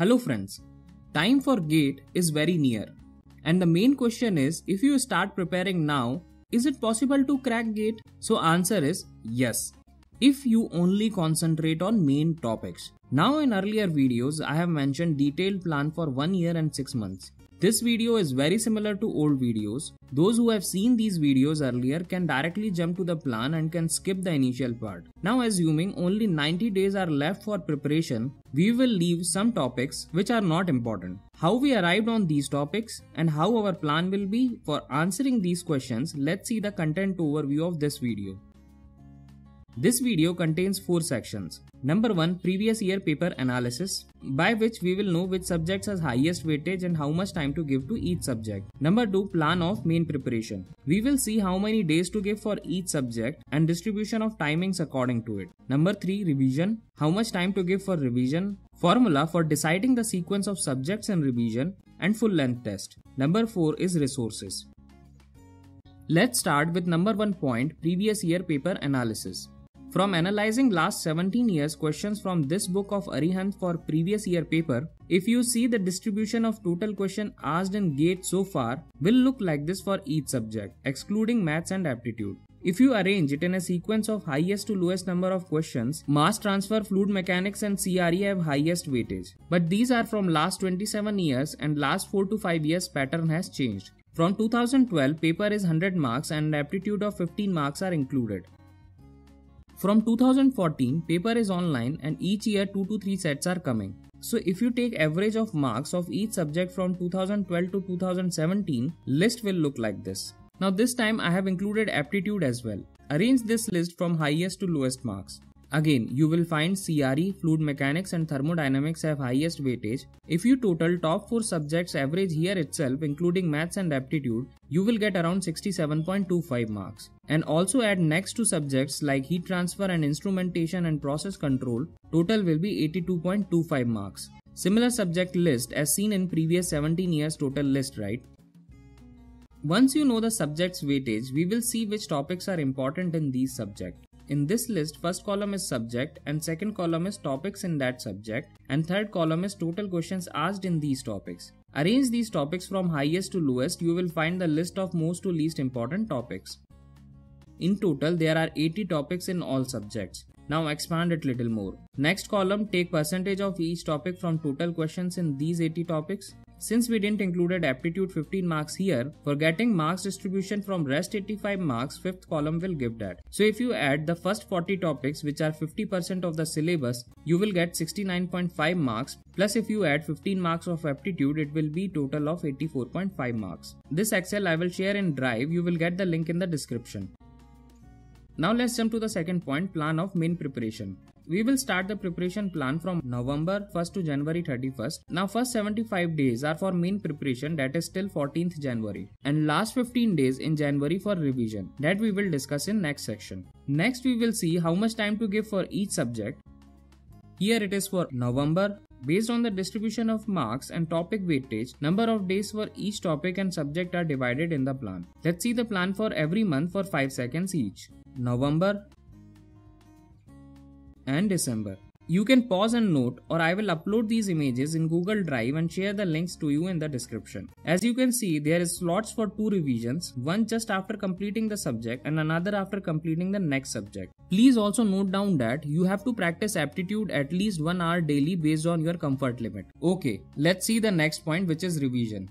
Hello friends, time for GATE is very near and the main question is, if you start preparing now, is it possible to crack GATE? So answer is yes, if you only concentrate on main topics. Now in earlier videos, I have mentioned detailed plan for 1 year and 6 months. This video is very similar to old videos. Those who have seen these videos earlier can directly jump to the plan and can skip the initial part. Now assuming only 90 days are left for preparation, we will leave some topics which are not important. How we arrived on these topics and how our plan will be for answering these questions, let's see the content overview of this video. This video contains 4 sections. Number 1, previous year paper analysis, by which we will know which subjects has highest weightage and how much time to give to each subject. Number 2, plan of main preparation. We will see how many days to give for each subject and distribution of timings according to it. Number 3, revision. How much time to give for revision, formula for deciding the sequence of subjects in revision, and full length test. Number 4 is resources. Let's start with number 1 point, previous year paper analysis. From analyzing last 17 years questions from this book of Arihant for previous year paper, if you see the distribution of total question asked in GATE so far will look like this for each subject, excluding maths and aptitude. If you arrange it in a sequence of highest to lowest number of questions, mass transfer, fluid mechanics and CRE have highest weightage. But these are from last 27 years and last 4 to 5 years pattern has changed. From 2012, paper is 100 marks and aptitude of 15 marks are included. From 2014, paper is online and each year 2 to 3 sets are coming. So if you take average of marks of each subject from 2012 to 2017, list will look like this. Now this time I have included aptitude as well. Arrange this list from highest to lowest marks. Again, you will find CRE, fluid mechanics and thermodynamics have highest weightage. If you total top 4 subjects average here itself including maths and aptitude, you will get around 67.25 marks. And also add next 2 subjects like heat transfer and instrumentation and process control, total will be 82.25 marks. Similar subject list as seen in previous 17 years total list, right? Once you know the subject's weightage, we will see which topics are important in these subjects. In this list, first column is subject and second column is topics in that subject and third column is total questions asked in these topics. Arrange these topics from highest to lowest, you will find the list of most to least important topics. In total, there are 80 topics in all subjects. Now expand it little more. Next column, take percentage of each topic from total questions in these 80 topics. Since we didn't included aptitude 15 marks here, for getting marks distribution from rest 85 marks, 5th column will give that. So if you add the first 40 topics which are 50% of the syllabus, you will get 69.5 marks, plus if you add 15 marks of aptitude, it will be total of 84.5 marks. This Excel I will share in Drive, you will get the link in the description. Now let's jump to the second point, plan of main preparation. We will start the preparation plan from November 1st to January 31st. Now first 75 days are for main preparation, that is till 14th January. And last 15 days in January for revision, that we will discuss in next section. Next we will see how much time to give for each subject. Here it is for November. Based on the distribution of marks and topic weightage, number of days for each topic and subject are divided in the plan. Let's see the plan for every month for 5 seconds each. November and December. You can pause and note, or I will upload these images in Google Drive and share the links to you in the description. As you can see, there is slots for 2 revisions, one just after completing the subject and another after completing the next subject. Please also note down that you have to practice aptitude at least 1 hour daily based on your comfort limit. Okay, let's see the next point, which is revision.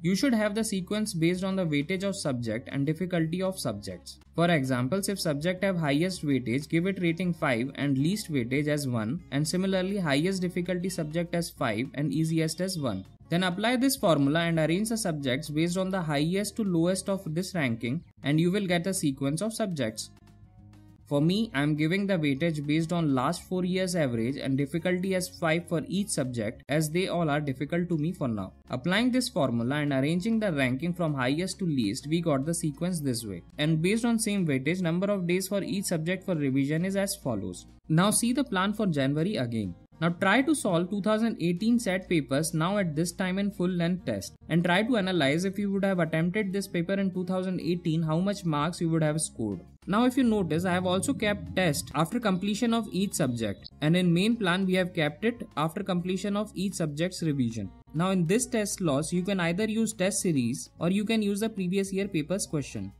You should have the sequence based on the weightage of subject and difficulty of subjects. For examples, if subject have highest weightage, give it rating 5 and least weightage as 1, and similarly highest difficulty subject as 5 and easiest as 1. Then apply this formula and arrange the subjects based on the highest to lowest of this ranking and you will get a sequence of subjects. For me, I am giving the weightage based on last 4 years average and difficulty as 5 for each subject as they all are difficult to me for now. Applying this formula and arranging the ranking from highest to least, we got the sequence this way. And based on same weightage, number of days for each subject for revision is as follows. Now see the plan for January again. Now try to solve 2018 SAT papers now at this time in full length test and try to analyze if you would have attempted this paper in 2018 how much marks you would have scored. Now if you notice, I have also kept test after completion of each subject, and in main plan we have kept it after completion of each subject's revision. Now in this test loss, you can either use test series or you can use the previous year paper's question.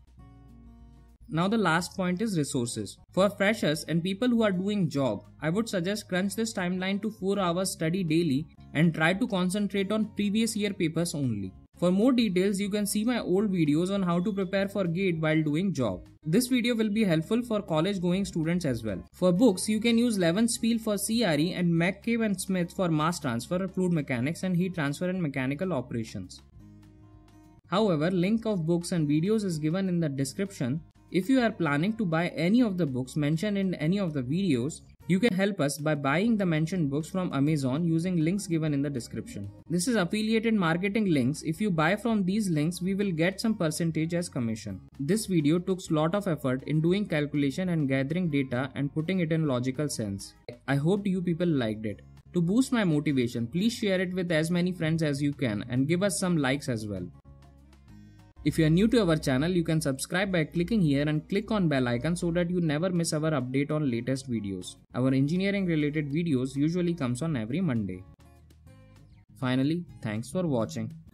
Now the last point is resources. For freshers and people who are doing job, I would suggest crunch this timeline to 4 hours study daily and try to concentrate on previous year papers only. For more details, you can see my old videos on how to prepare for GATE while doing job. This video will be helpful for college going students as well. For books, you can use Levenspiel for CRE and McCabe and Smith for mass transfer, fluid mechanics and heat transfer and mechanical operations. However, link of books and videos is given in the description. If you are planning to buy any of the books mentioned in any of the videos, you can help us by buying the mentioned books from Amazon using links given in the description. This is affiliated marketing links. If you buy from these links, we will get some percentage as commission. This video took a lot of effort in doing calculation and gathering data and putting it in logical sense. I hope you people liked it. To boost my motivation, please share it with as many friends as you can and give us some likes as well. If you are new to our channel, you can subscribe by clicking here and click on bell icon so that you never miss our update on latest videos. Our engineering related videos usually comes on every Monday. Finally, thanks for watching.